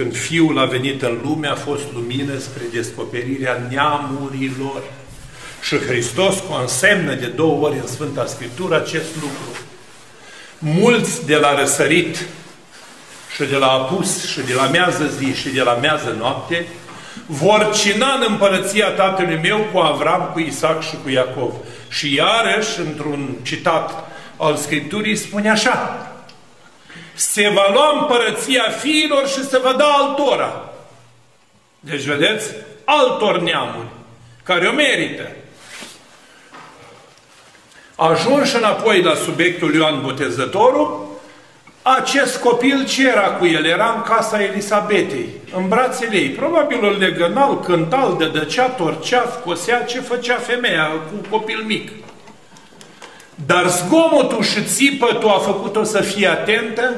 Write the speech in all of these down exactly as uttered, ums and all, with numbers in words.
când Fiul a venit în lume, a fost lumină spre descoperirea neamurilor. Și Hristos consemnă de două ori în Sfânta Scriptură acest lucru. Mulți de la răsărit și de la apus și de la mează zi și de la mează noapte vor cina în împărăția Tatălui meu cu Avram, cu Isaac și cu Iacov. Și iarăși, într-un citat al Scripturii, spune așa: se va lua împărăția fiilor și se va da altora. Deci, vedeți, altor neamuri care o merită. Ajunși înapoi la subiectul Ioan Botezătorul, acest copil ce era cu el? Era în casa Elisabetei, în brațele ei. Probabil îl legănal, cântal, dădăcea, torcea, scosea, ce făcea femeia cu copil mic. Dar zgomotul și țipătul a făcut-o să fie atentă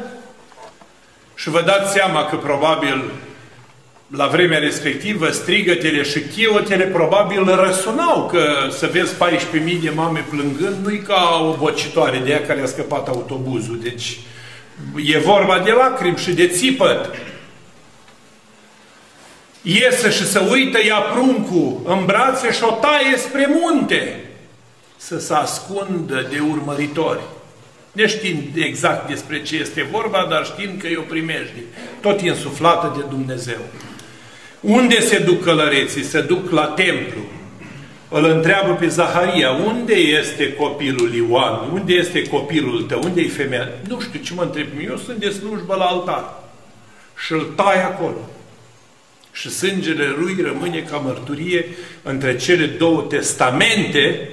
și vă dați seama că probabil la vremea respectivă strigătele și chiotele probabil răsunau, că să vezi paisprezece mii de mame plângând nu-i ca o bocitoare de ea care a scăpat autobuzul. Deci e vorba de lacrimi și de țipăt. Iese și se uită, ia pruncul în brațe și o taie spre munte să se ascundă de urmăritori. Ne știm exact despre ce este vorba, dar știm că e o primejdie, tot insuflată de Dumnezeu. Unde se duc călăreții? Se duc la templu. Îl întreabă pe Zaharia: unde este copilul Ioan? Unde este copilul tău? Unde e femeia? Nu știu ce mă întreb. Eu sunt de slujbă la altar. Și îl tai acolo. Și sângele lui rămâne ca mărturie între cele două testamente,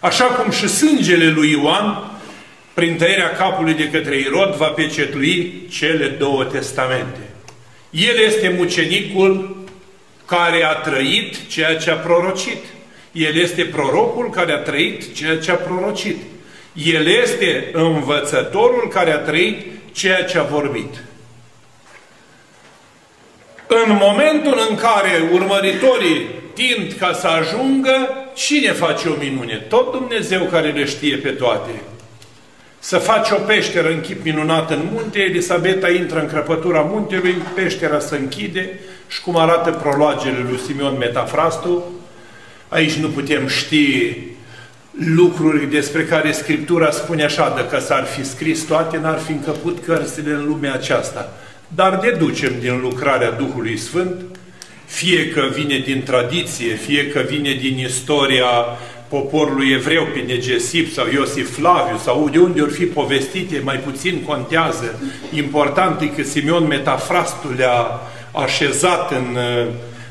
așa cum și sângele lui Ioan, prin tăierea capului de către Irod, va pecetlui cele două testamente. El este mucenicul care a trăit ceea ce a prorocit. El este prorocul care a trăit ceea ce a prorocit. El este învățătorul care a trăit ceea ce a vorbit. În momentul în care urmăritorii tind ca să ajungă, cine face o minune? Tot Dumnezeu care le știe pe toate. Să face o peșteră în chip minunat în munte, Elisabeta intră în crăpătura muntelui, peștera se închide și cum arată prologele lui Simon Metafrastu, aici nu putem ști lucruri despre care Scriptura spune așa: dacă s-ar fi scris toate, n-ar fi încăput cărțile în lumea aceasta. Dar deducem din lucrarea Duhului Sfânt, fie că vine din tradiție, fie că vine din istoria poporului evreu, prin Egesip sau Iosif Flaviu, sau de unde ori fi povestite, mai puțin contează. Important e că Simeon Metafrastul le-a așezat în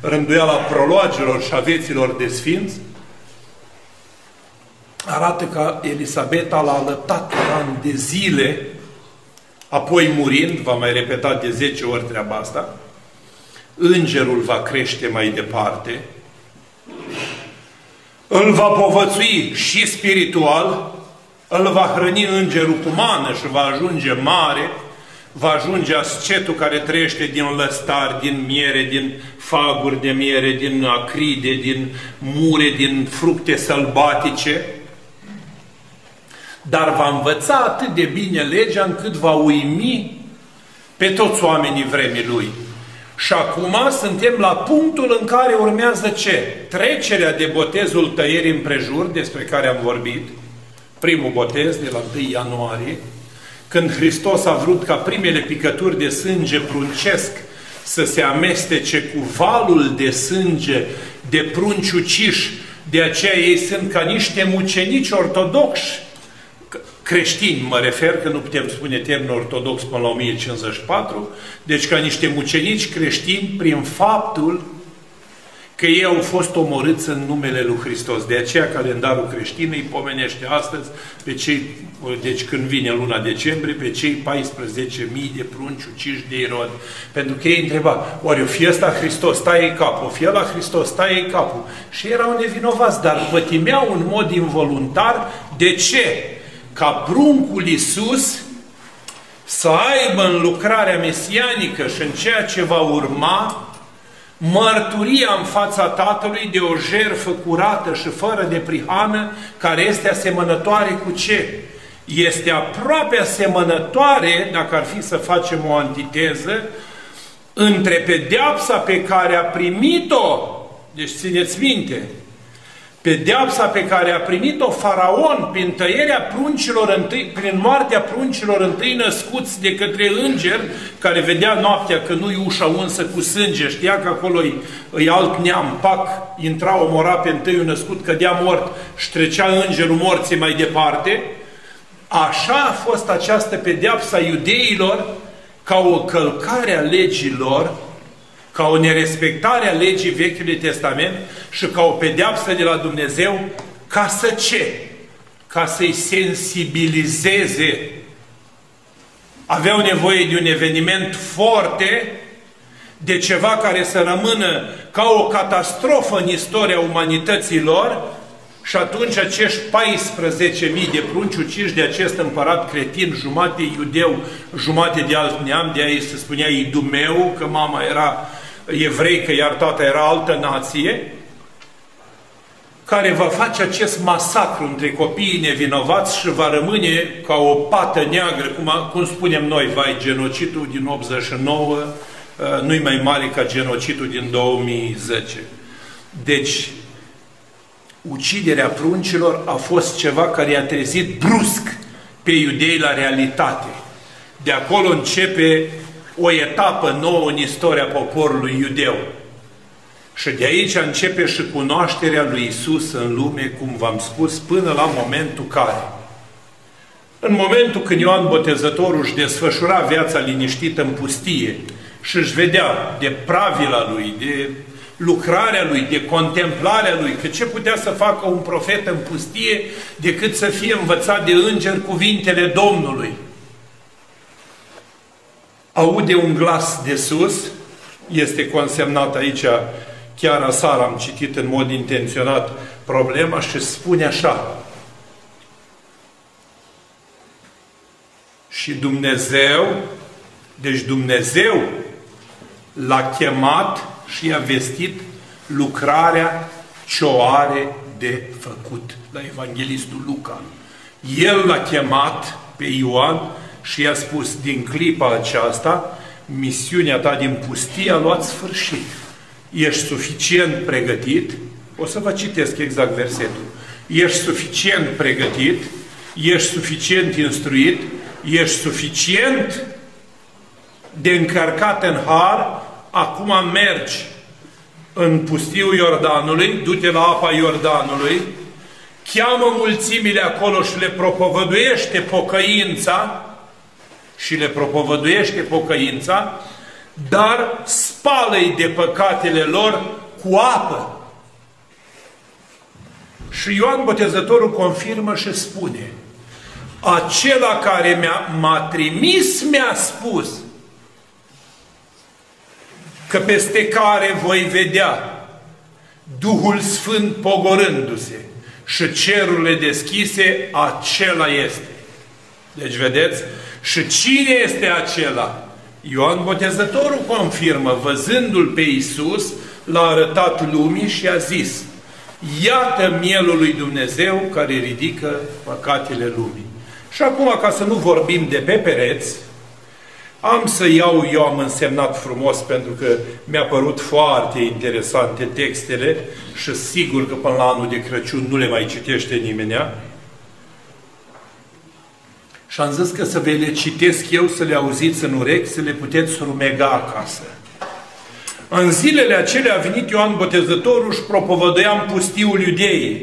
rânduiala proloagelor și a vieților de sfinți. Arată că Elisabeta l-a alăptat un an de zile, apoi murind, va mai repeta de zece ori treaba asta, îngerul va crește mai departe, îl va povățui și spiritual, îl va hrăni îngerul cu mană și va ajunge mare, va ajunge ascetul care trăiește din lăstar, din miere, din faguri de miere, din acride, din mure, din fructe sălbatice, dar va învăța atât de bine legea încât va uimi pe toți oamenii vremii lui. Și acum suntem la punctul în care urmează ce? Trecerea de botezul tăierii împrejur, despre care am vorbit, primul botez de la întâi ianuarie, când Hristos a vrut ca primele picături de sânge pruncesc să se amestece cu valul de sânge de prunci uciși. De aceea ei sunt ca niște mucenici ortodoxi, creștini, mă refer, că nu putem spune termenul ortodox până la o mie cincizeci și patru, deci ca niște mucenici creștini prin faptul că ei au fost omorâți în numele lui Hristos. De aceea calendarul creștin îi pomenește astăzi pe cei, deci când vine luna decembrie, pe cei paisprezece mii de prunci uciși de Irod. Pentru că ei întreba: ori o fi ăsta Hristos, taie capul, o fi ăla Hristos, taie capul. Și erau nevinovați, dar pătimeau în mod involuntar. De ce? Ca pruncul Iisus să aibă în lucrarea mesianică și în ceea ce va urma mărturia în fața Tatălui de o jertfă curată și fără de prihană, care este asemănătoare cu ce? Este aproape asemănătoare, dacă ar fi să facem o antiteză, între pedeapsa pe care a primit-o, deci țineți minte, pedeapsa pe care a primit-o Faraon prin tăierea pruncilor întâi, prin moartea pruncilor întâi născuți de către înger, care vedea noaptea că nu-i ușa unsă cu sânge, știa că acolo e alt neam, pac, intra, omora pe întâiul născut, cădea mort și trecea îngerul morții mai departe. Așa a fost această pedeapsa iudeilor, ca o călcare a legilor, ca o nerespectare a legii Vechiului Testament și ca o pedeapsă de la Dumnezeu, ca să ce? Ca să-i sensibilizeze. Aveau nevoie de un eveniment foarte, de ceva care să rămână ca o catastrofă în istoria umanității lor, și atunci acești paisprezece mii de prunci uciși de acest împărat cretin, jumate iudeu, jumate de alt neam, de aia se spunea idumeu, că mama era evreică, iar tata era altă nație, care va face acest masacru între copiii nevinovați și va rămâne ca o pată neagră, cum, cum spunem noi, vai, genocidul din optzeci și nouă nu-i mai mare ca genocidul din două mii zece. Deci, uciderea pruncilor a fost ceva care i-a trezit brusc pe iudei la realitate. De acolo începe o etapă nouă în istoria poporului iudeu. Și de aici începe și cunoașterea lui Isus în lume, cum v-am spus, până la momentul care. În momentul când Ioan Botezătorul își desfășura viața liniștită în pustie și își vedea de pravila lui, de lucrarea lui, de contemplarea lui, că ce putea să facă un profet în pustie decât să fie învățat de înger cuvintele Domnului. Aude un glas de sus, este consemnat aici, chiar aseară am citit în mod intenționat problema, și spune așa: și Dumnezeu, deci Dumnezeu l-a chemat și i-a vestit lucrarea ce-o are de făcut. La evanghelistul Luca. El l-a chemat pe Ioan și i-a spus: din clipa aceasta, misiunea ta din pustie a luat sfârșit. Ești suficient pregătit, o să vă citesc exact versetul, ești suficient pregătit, ești suficient instruit, ești suficient de încărcat în har. Acum mergi în pustiul Iordanului, du-te la apa Iordanului, cheamă mulțimile acolo și le propovăduiește pocăința, și le propovăduiește pocăința, dar spală-i de păcatele lor cu apă. Și Ioan Botezătorul confirmă și spune: acela care m-a trimis mi-a spus că peste care voi vedea Duhul Sfânt pogorându-se și cerurile deschise, acela este. Deci vedeți? Și cine este acela? Ioan Botezătorul confirmă, văzându-L pe Iisus, l-a arătat lumii și a zis: iată Mielul lui Dumnezeu care ridică păcatele lumii. Și acum, ca să nu vorbim de pe pereți, am să iau, eu am însemnat frumos, pentru că mi-a părut foarte interesante textele și sigur că până la anul de Crăciun nu le mai citește nimenea. Și am zis că să vă le citesc eu, să le auziți în urechi, să le puteți rumega acasă. În zilele acelea a venit Ioan Botezătorul și propovăduia în pustiul Iudeei: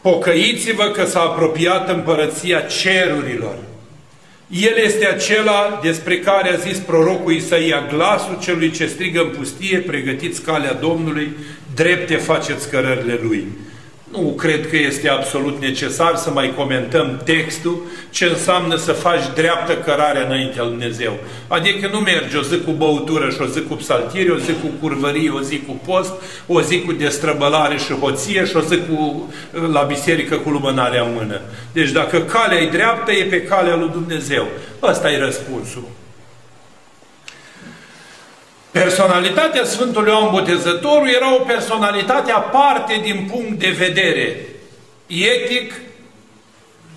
pocăiți-vă că s-a apropiat împărăția cerurilor. El este acela despre care a zis prorocul Isaia: glasul celui ce strigă în pustie, pregătiți calea Domnului, drepte faceți cărările Lui. Nu cred că este absolut necesar să mai comentăm textul, ce înseamnă să faci dreaptă cărarea înaintea lui Dumnezeu. Adică nu mergi o zi cu băutură și o zi cu psaltiri, o zi cu curvărie, o zi cu post, o zi cu destrăbălare și hoție și o zi cu, la biserică cu lumânarea în mână. Deci dacă calea e dreaptă, e pe calea lui Dumnezeu. Ăsta e răspunsul. Personalitatea Sfântului Ioan Botezătorul era o personalitate aparte din punct de vedere etic,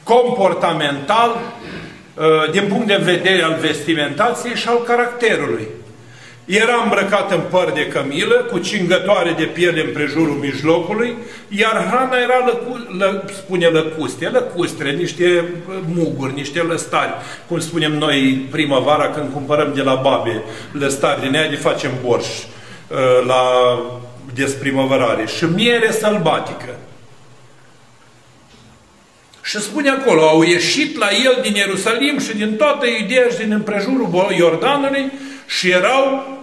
comportamental, din punct de vedere al vestimentației și al caracterului. Era îmbrăcat în păr de cămilă, cu cingătoare de piele împrejurul mijlocului, iar hrana era, lăcu, lă, spune lăcuste, lăcustre, niște muguri, niște lăstari, cum spunem noi primăvara când cumpărăm de la babe lăstari din ea, de facem borș la desprimăvărare. Și miere sălbatică. Și spune acolo, au ieșit la el din Ierusalim și din toată Iudeea și din împrejurul Iordanului și erau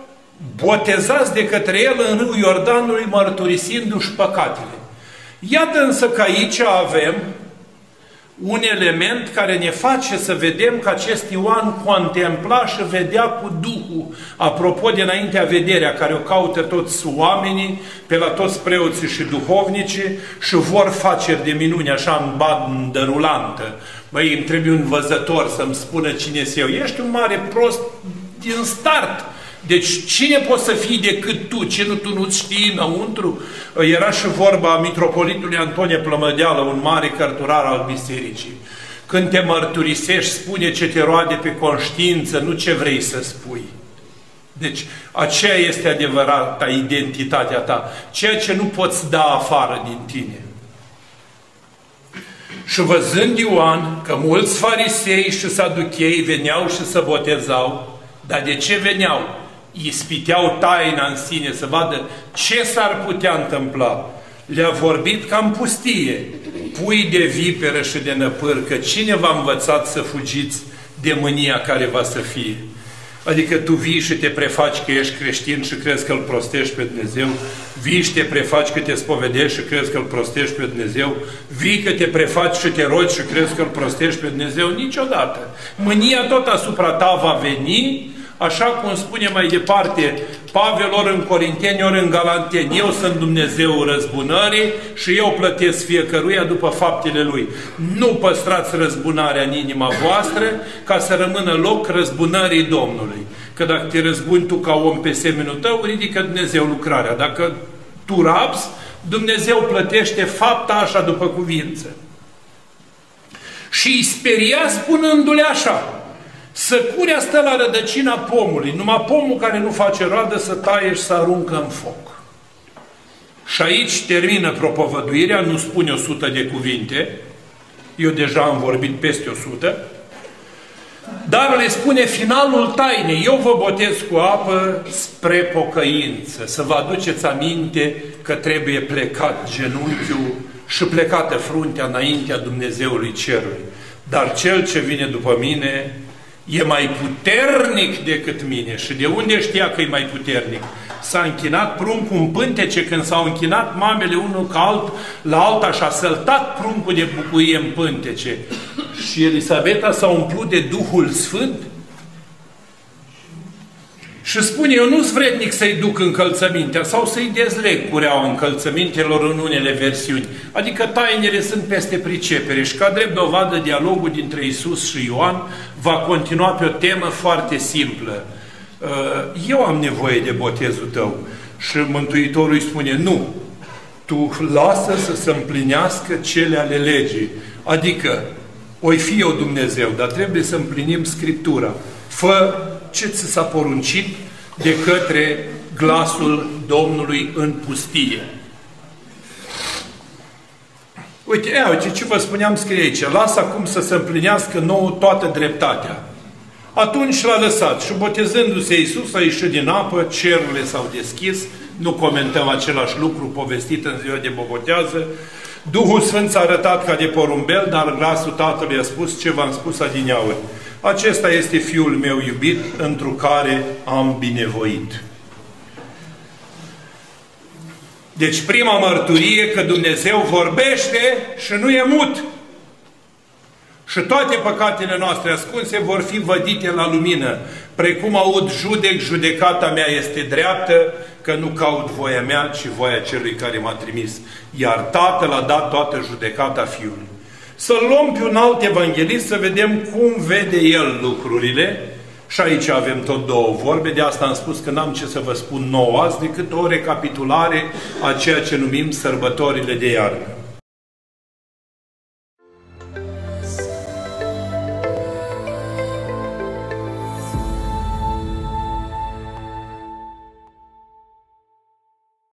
botezați de către el în râul Iordanului, mărturisindu-și păcatele. Iată însă că aici avem un element care ne face să vedem că acest Ioan contempla și vedea cu Duhul, apropo de înaintea vederea care o caută toți oamenii, pe la toți preoții și duhovnicii, și vor face de minuni așa în bandă rulantă. Băi, îmi trebuie un văzător să-mi spună cine sunt eu. Ești un mare prost din start. Deci cine poți să fii decât tu? Ce nu tu nu-ți știi înăuntru? Era și vorba Mitropolitului Antonie Plămădeală, un mare cărturar al bisericii. Când te mărturisești, spune ce te roade pe conștiință, nu ce vrei să spui. Deci aceea este adevărata identitatea ta, ceea ce nu poți da afară din tine. Și văzând Ioan că mulți farisei și saduchei veneau și se botezau, dar de ce veneau? Ispiteau taina în sine să vadă ce s-ar putea întâmpla. Le-a vorbit ca în pustie. Pui de viperă și de năpârcă, cine v-a învățat să fugiți de mânia care va să fie? Adică tu vii și te prefaci că ești creștin și crezi că îl prostești pe Dumnezeu, vii și te prefaci că te spovedești și crezi că îl prostești pe Dumnezeu, vii că te prefaci și te rogi și crezi că îl prostești pe Dumnezeu, niciodată. Mânia tot asupra ta va veni, așa cum spune mai departe Pavelor în Corinteni, ori în Galanteni, eu sunt Dumnezeul răzbunării și eu plătesc fiecăruia după faptele lui. Nu păstrați răzbunarea în inima voastră ca să rămână loc răzbunării Domnului. Că dacă te răzbuni tu ca om pe semenul tău, ridică Dumnezeu lucrarea. Dacă tu rabzi, Dumnezeu plătește fapta așa după cuvință. Și îi speria spunându-le așa, săcurea stă la rădăcina pomului, numai pomul care nu face roadă să taie și să aruncă în foc. Și aici termină propovăduirea, nu spune o sută de cuvinte, eu deja am vorbit peste o sută, dar le spune finalul tainei, eu vă botez cu apă spre pocăință, să vă aduceți aminte că trebuie plecat genunchiul și plecată fruntea înaintea Dumnezeului Cerului. Dar cel ce vine după mine e mai puternic decât mine. Și de unde știa că e mai puternic? S-a închinat pruncul în pântece, când s-au închinat mamele unul ca alt, la alta și a săltat pruncul de bucurie în pântece. Și Elisabeta s-a umplut de Duhul Sfânt și spune, eu nu-s vrednic să-i duc încălțămintea sau să-i dezleg cureaua încălțămintelor în unele versiuni. Adică tainele sunt peste pricepere și ca drept dovadă dialogul dintre Iisus și Ioan va continua pe o temă foarte simplă. Eu am nevoie de botezul tău. Și Mântuitorul îi spune, nu, tu lasă să se împlinească cele ale legii. Adică, oi fi eu Dumnezeu, dar trebuie să împlinim Scriptura. Fă ce ți s-a poruncit de către glasul Domnului în pustie. Uite, ia, uite ce vă spuneam scrie aici. Lasă acum să se împlinească nouă toată dreptatea. Atunci l-a lăsat și botezându-se Iisus a ieșit din apă, cerurile s-au deschis, nu comentăm același lucru povestit în ziua de Bobotează. Duhul Sfânt s-a arătat ca de porumbel, dar glasul Tatălui a spus ce v-am spus adineauri. Acesta este Fiul meu iubit, întru care am binevoit. Deci prima mărturie că Dumnezeu vorbește și nu e mut. Și toate păcatele noastre ascunse vor fi vădite la lumină. Precum aud judec, judecata mea este dreaptă, că nu caut voia mea, ci voia celui care m-a trimis. Iar Tatăl a dat toată judecata Fiului. Să-l luăm pe un alt evanghelist să vedem cum vede el lucrurile. Și aici avem tot două vorbe, de asta am spus că n-am ce să vă spun nouă azi, decât o recapitulare a ceea ce numim sărbătorile de iarnă.